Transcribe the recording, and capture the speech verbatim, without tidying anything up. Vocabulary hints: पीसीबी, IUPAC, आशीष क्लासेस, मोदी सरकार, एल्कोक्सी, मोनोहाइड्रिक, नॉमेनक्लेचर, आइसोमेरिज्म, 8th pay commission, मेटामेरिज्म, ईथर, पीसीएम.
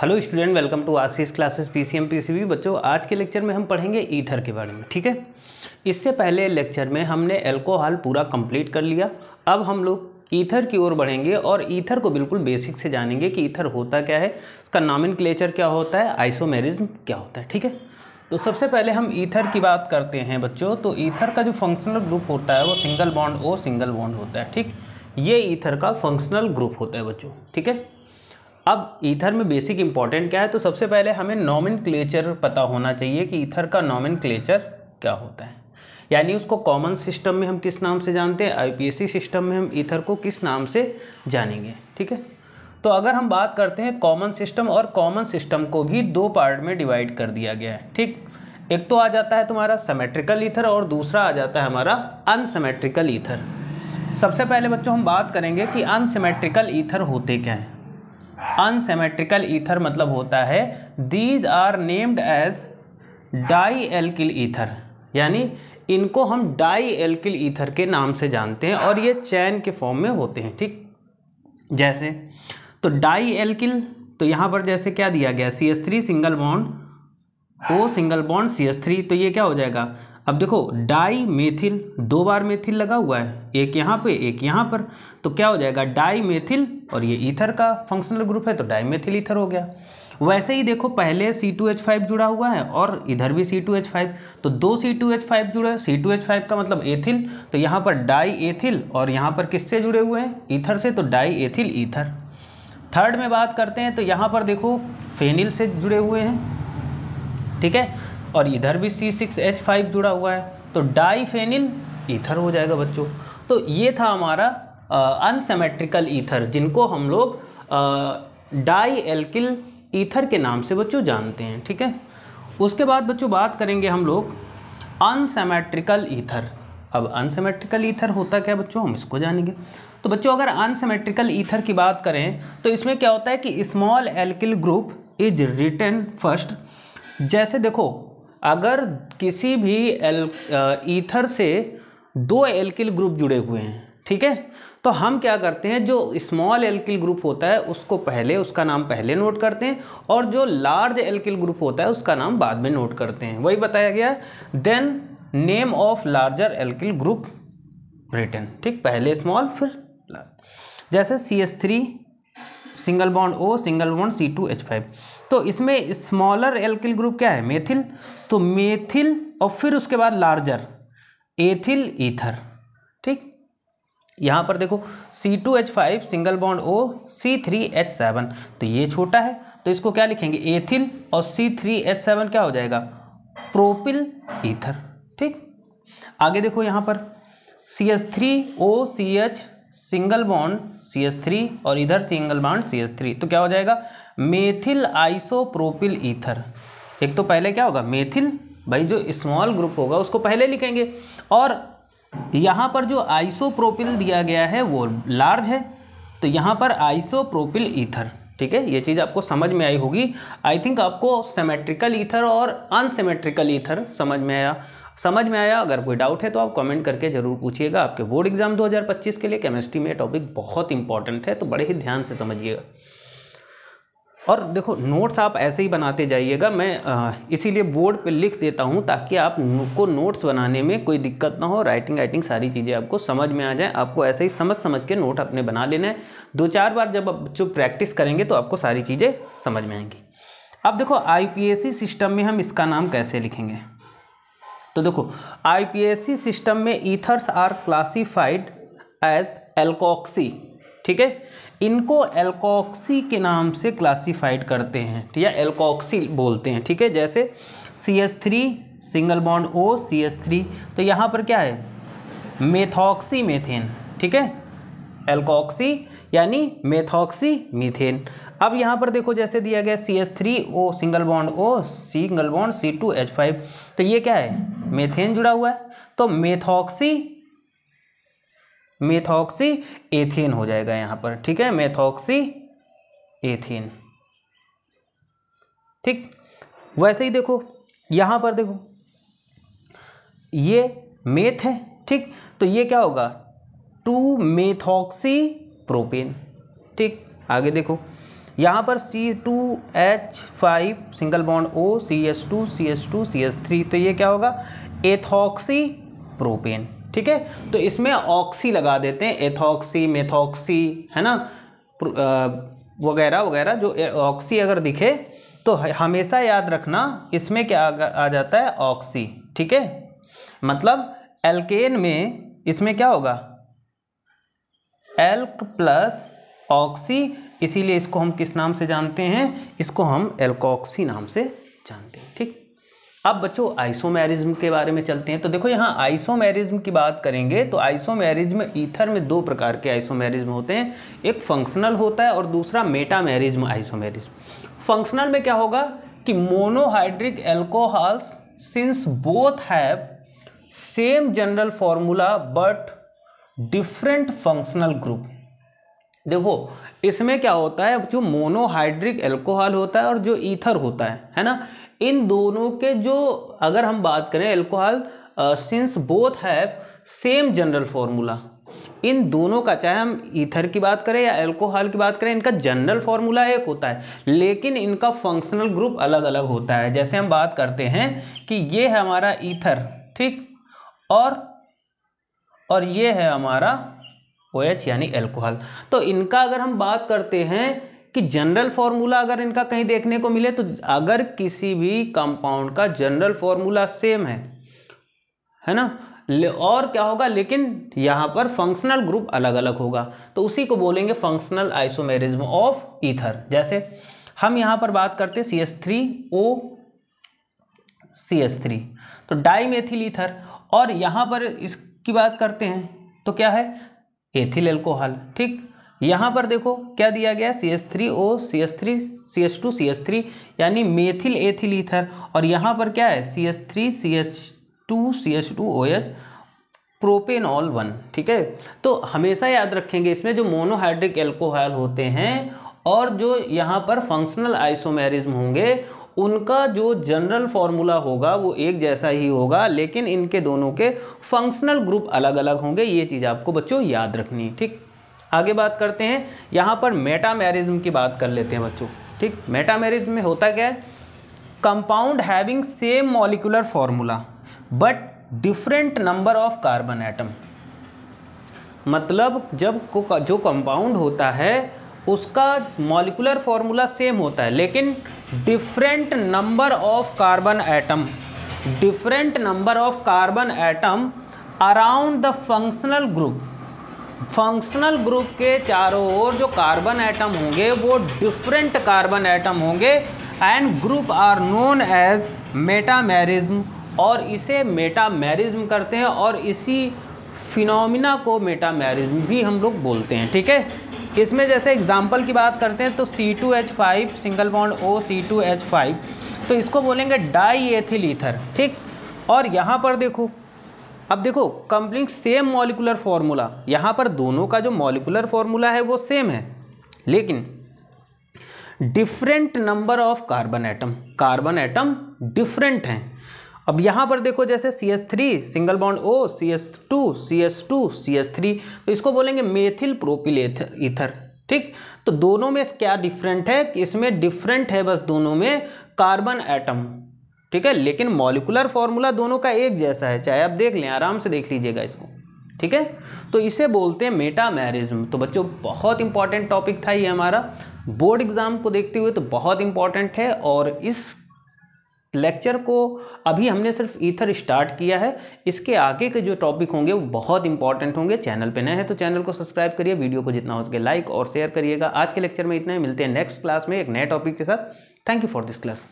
Hello student, welcome to आशीष क्लासेस पीसीएम पीसीबी। बच्चों, आज के लेक्चर में हम पढ़ेंगे ईथर के बारे में, ठीक है। इससे पहले लेक्चर में हमने अल्कोहल पूरा कंप्लीट कर लिया। अब हम लोग ईथर की ओर बढ़ेंगे और ईथर को बिल्कुल बेसिक से जानेंगे कि ईथर होता क्या है, उसका नॉमेनक्लेचर क्या होता है, आइसोमेरिज्म क्या होता है, ठीक है। तो सबसे पहले हम ईथर की बात करते हैं बच्चों। तो ईथर का जो फंक्शनल ग्रुप होता है वो single bond O single bond होता है, ठीक। ये ईथर का फंक्शनल ग्रुप होता है बच्चों, ठीक है। अब ईथर में बेसिक इंपॉर्टेंट क्या है, तो सबसे पहले हमें नॉमेनक्लेचर पता होना चाहिए कि ईथर का नॉमेनक्लेचर क्या होता है, यानी उसको कॉमन सिस्टम में हम किस नाम से जानते हैं, आईयूपीएसी सिस्टम में हम ईथर को किस नाम से जानेंगे, ठीक है। तो अगर हम बात करते हैं कॉमन सिस्टम, और कॉमन सिस्टम को भी दो पार्ट में डिवाइड कर दिया गया है, ठीक। एक तो आ जाता है तुम्हारा सिमेट्रिकल ईथर और दूसरा आ जाता है हमारा अनसिमेट्रिकल ईथर। सबसे पहले बच्चों हम बात करेंगे कि अनसिमेट्रिकल ईथर होते क्या हैं। अनसिमेट्रिकल ईथर मतलब होता है these are named as di alkyl ईथर, यानी इनको हम डाई एल्किल ईथर के नाम से जानते हैं और ये चैन के फॉर्म में होते हैं, ठीक। जैसे तो डाई एल्किल, तो यहाँ पर जैसे क्या दिया गया, C S three single bond O single bond C S three, तो ये क्या हो जाएगा। अब देखो डाई मेथिल, दो बार मेथिल लगा हुआ है, एक यहाँ पे एक यहाँ पर, तो क्या हो जाएगा डाई मेथिल, और ये ईथर का फंक्शनल ग्रुप है तो डाई मेथिल ईथर हो गया। वैसे ही देखो पहले सी टू एच फाइव जुड़ा हुआ है और इधर भी सी टू एच फाइव, तो दो सी टू एच फाइव जुड़े हैं। सी टू एच फाइव का मतलब एथिल, तो यहाँ पर डाई एथिल और यहाँ पर किससे जुड़े हुए हैं, ईथर से, तो डाई एथिल ईथर। थर्ड में बात करते हैं तो यहाँ पर देखो फेनिल से जुड़े हुए हैं, ठीक है, और इधर भी सी सिक्स एच फाइव जुड़ा हुआ है तो डाई फेनिल ईथर हो जाएगा बच्चों। तो ये था हमारा अनसिमेट्रिकल ईथर, जिनको हम लोग डाई एल्किल ईथर के नाम से बच्चों जानते हैं, ठीक है। उसके बाद बच्चों बात करेंगे हम लोग अनसिमेट्रिकल ईथर। अब अनसिमेट्रिकल ईथर होता क्या बच्चों, हम इसको जानेंगे। तो बच्चों अगर अनसिमेट्रिकल ईथर की बात करें तो इसमें क्या होता है कि small alkyl group is written first. जैसे देखो अगर किसी भी ईथर से दो एल्किल ग्रुप जुड़े हुए हैं, ठीक है, तो हम क्या करते हैं, जो स्मॉल एल्किल ग्रुप होता है उसको पहले, उसका नाम पहले नोट करते हैं, और जो लार्ज एल्किल ग्रुप होता है उसका नाम बाद में नोट करते हैं, वही बताया गया है। Then name of larger alkyl group written, ठीक, पहले स्मॉल फिर लार्ज। जैसे C S three single bond O single bond C two H five, तो इसमें स्मॉलर एल्किल ग्रुप क्या है, मेथिल, तो मेथिल और फिर उसके बाद लार्जर एथिल ईथर, ठीक। यहाँ पर देखो C two H five single bond O C three H seven, तो ये छोटा है तो इसको क्या लिखेंगे एथिल, और सी थ्री एच सेवन क्या हो जाएगा प्रोपिल ईथर, ठीक। आगे देखो यहाँ पर C H three O C H single bond C H three और इधर single bond C H three, तो क्या हो जाएगा मेथिल आइसोप्रोपिल ईथर। एक तो पहले क्या होगा मेथिल, भाई जो स्मॉल ग्रुप होगा उसको पहले लिखेंगे, और यहाँ पर जो आइसोप्रोपिल दिया गया है वो लार्ज है तो यहाँ पर आइसोप्रोपिल ईथर, ठीक है। ये चीज़ आपको समझ में आई होगी। आई थिंक आपको सिमेट्रिकल ईथर और अनसिमेट्रिकल ईथर समझ में आया समझ में आया अगर कोई डाउट है तो आप कमेंट करके ज़रूर पूछिएगा। आपके बोर्ड एग्जाम दो हज़ार पच्चीस के लिए केमिस्ट्री में टॉपिक बहुत इंपॉर्टेंट है, तो बड़े ही ध्यान से समझिएगा। और देखो नोट्स आप ऐसे ही बनाते जाइएगा, मैं इसीलिए बोर्ड पे लिख देता हूँ ताकि आपको नोट्स बनाने में कोई दिक्कत ना हो, राइटिंग राइटिंग सारी चीज़ें आपको समझ में आ जाए। आपको ऐसे ही समझ समझ के नोट अपने बना लेना है। दो चार बार जब बच्चों प्रैक्टिस करेंगे तो आपको सारी चीज़ें समझ में आएंगी। अब देखो आईयूपीएसी सिस्टम में हम इसका नाम कैसे लिखेंगे, तो देखो आईयूपीएसी सिस्टम में ethers are classified as एल्कोक्सी, ठीक है, इनको एल्कोक्सी के नाम से क्लासिफाइड करते हैं या एल्कोक्सी बोलते हैं, ठीक है। जैसे C S three single bond O C S three, तो यहाँ पर क्या है मेथॉक्सी मीथेन, ठीक है, एल्कोक्सी यानी मेथॉक्सी मीथेन। अब यहाँ पर देखो जैसे दिया गया C S three O single bond O single bond C two H five, तो ये क्या है मेथेन जुड़ा हुआ है तो मेथॉक्सी मेथॉक्सी एथेन हो जाएगा यहाँ पर, ठीक है, मेथॉक्सी एथेन, ठीक। वैसे ही देखो यहाँ पर देखो ये मेथ है, ठीक, तो ये क्या होगा टू मेथॉक्सी प्रोपेन, ठीक। आगे देखो यहाँ पर C two H five single bond O, C H two, C H two, C H three, तो ये क्या होगा एथॉक्सी प्रोपेन। ठीक है, तो इसमें ऑक्सी लगा देते हैं, एथॉक्सी, मेथॉक्सी, है ना, वगैरह वगैरह। जो ऑक्सी अगर दिखे तो हमेशा याद रखना इसमें क्या आ जाता है, ऑक्सी। ठीक है, मतलब एल्केन में इसमें क्या होगा, एल्क प्लस ऑक्सी, इसीलिए इसको हम किस नाम से जानते हैं, इसको हम एल्कोक्सी नाम से जानते हैं। ठीक, अब बच्चों आइसोमेरिज्म के बारे में चलते हैं। तो देखो यहाँ आइसोमेरिज्म की बात करेंगे तो आइसोमेरिज्म ईथर में दो प्रकार के आइसोमेरिज्म होते हैं, एक फंक्शनल होता है और दूसरा मेटामेरिज्म आइसोमेरिज्म। फंक्शनल में क्या होगा कि मोनोहाइड्रिक alcohols since both have same general formula but different functional group. देखो इसमें क्या होता है, जो मोनोहाइड्रिक एल्कोहल होता है और जो ईथर होता है, है ना, इन दोनों के जो अगर हम बात करें alcohol since both have same general formula, इन दोनों का चाहे हम ईथर की बात करें या एल्कोहल की बात करें, इनका जनरल फॉर्मूला एक होता है लेकिन इनका फंक्शनल ग्रुप अलग अलग होता है। जैसे हम बात करते हैं कि ये है हमारा ईथर, ठीक, और और ये है हमारा OH यानी एल्कोहल। तो इनका अगर हम बात करते हैं कि जनरल फॉर्मूला अगर इनका कहीं देखने को मिले, तो अगर किसी भी कंपाउंड का जनरल फॉर्मूला सेम है, है ना, और क्या होगा, लेकिन यहाँ पर फंक्शनल ग्रुप अलग अलग होगा, तो उसी को बोलेंगे फंक्शनल आइसोमेरिज्म ऑफ ईथर। जैसे हम यहाँ पर बात करते हैं C H three O C H three, तो डाईमेथिल ईथर, और यहाँ पर इसकी बात करते हैं तो क्या है, एथिल एल्कोहल। ठीक, यहाँ पर देखो क्या दिया गया, C H three O C H three C H two C H three यानी मेथिल एथिल ईथर, और यहाँ पर क्या है C H three C H two C H two OH propanol one. ठीक है, तो हमेशा याद रखेंगे इसमें जो मोनोहाइड्रिक एल्कोहल होते हैं और जो यहाँ पर फंक्शनल आइसोमेरिज्म होंगे, उनका जो जनरल फॉर्मूला होगा वो एक जैसा ही होगा, लेकिन इनके दोनों के फंक्शनल ग्रुप अलग अलग होंगे। ये चीज़ आपको बच्चों याद रखनी है। ठीक, आगे बात करते हैं, यहाँ पर मेटामेरिज्म की बात कर लेते हैं बच्चों। ठीक, मेटामेरिज्म में होता क्या है, compound having same molecular formula but different number of carbon atom. मतलब जब जो कंपाउंड होता है उसका मॉलिक्यूलर फॉर्मूला सेम होता है लेकिन different number of carbon atom, different number of carbon atom around the functional group. Functional group के चारों ओर जो कार्बन एटम होंगे वो डिफरेंट कार्बन एटम होंगे, and group are known as मेटामेरिज्म, और इसे मेटामेरिज्म करते हैं, और इसी फिनोमिना को मेटामेरिज्म भी हम लोग बोलते हैं। ठीक है, इसमें जैसे एग्जाम्पल की बात करते हैं तो C two H five single bond O C two H five, तो इसको बोलेंगे डाई एथिल ईथर। ठीक, और यहाँ पर देखो, अब देखो कंप्लीट सेम मॉलिक्यूलर फार्मूला, यहाँ पर दोनों का जो मॉलिक्यूलर फार्मूला है वो सेम है लेकिन different number of carbon atom, carbon atom different हैं। अब यहाँ पर देखो जैसे C H three single bond O C H two C H two C H three, तो इसको बोलेंगे मेथिल प्रोपिल ईथर। ठीक, तो दोनों में क्या डिफरेंट है, इसमें डिफरेंट है बस दोनों में कार्बन एटम। ठीक है, लेकिन मॉलिक्यूलर फॉर्मूला दोनों का एक जैसा है, चाहे आप देख लें, आराम से देख लीजिएगा इसको। ठीक है, तो इसे बोलते हैं मेटामेरिज्म। तो बच्चों बहुत इंपॉर्टेंट टॉपिक था ये हमारा, बोर्ड एग्जाम को देखते हुए तो बहुत इंपॉर्टेंट है, और इस लेक्चर को अभी हमने सिर्फ ईथर स्टार्ट किया है, इसके आगे के जो टॉपिक होंगे वो बहुत इंपॉर्टेंट होंगे। चैनल पे नए हैं तो चैनल को सब्सक्राइब करिए, वीडियो को जितना हो सके लाइक और शेयर करिएगा। आज के लेक्चर में इतना ही, मिलते हैं नेक्स्ट क्लास में एक नए टॉपिक के साथ। Thank you for this class.